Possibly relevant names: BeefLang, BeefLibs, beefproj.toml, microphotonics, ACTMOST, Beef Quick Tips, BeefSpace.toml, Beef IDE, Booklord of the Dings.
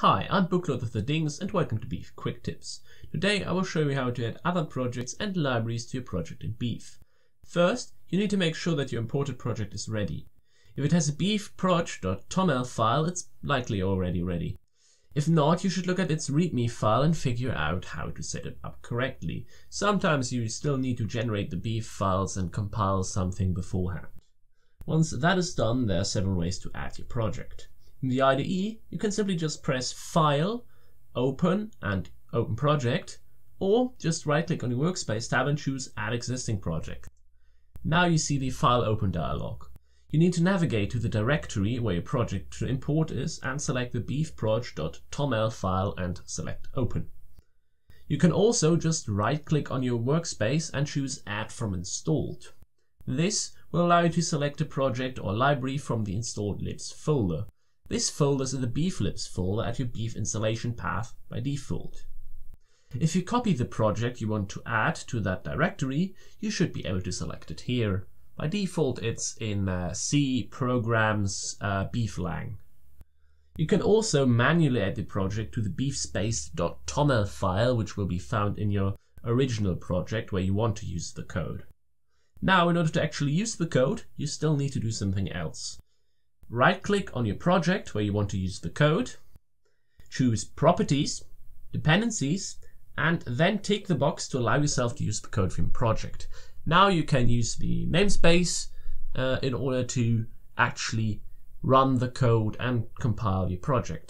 Hi, I'm Booklord of the Dings and welcome to Beef Quick Tips. Today I will show you how to add other projects and libraries to your project in Beef. First, you need to make sure that your imported project is ready. If it has a beefproj.toml file, it's likely already ready. If not, you should look at its readme file and figure out how to set it up correctly. Sometimes you still need to generate the beef files and compile something beforehand. Once that is done, there are several ways to add your project. In the IDE, you can simply just press File, Open and Open Project, or just right-click on your Workspace tab and choose Add Existing Project. Now you see the File Open dialog. You need to navigate to the directory where your project to import is and select the beefproj.toml file and select Open. You can also just right-click on your workspace and choose Add from Installed. This will allow you to select a project or library from the installed libs folder. This folder is in the BeefLibs folder at your beef installation path by default. If you copy the project you want to add to that directory, you should be able to select it here. By default, it's in C, Programs, BeefLang. You can also manually add the project to the BeefSpace.toml file, which will be found in your original project where you want to use the code. Now, in order to actually use the code, you still need to do something else. Right-click on your project where you want to use the code, choose Properties, Dependencies, and then tick the box to allow yourself to use the code from your project. Now you can use the namespace in order to actually run the code and compile your project.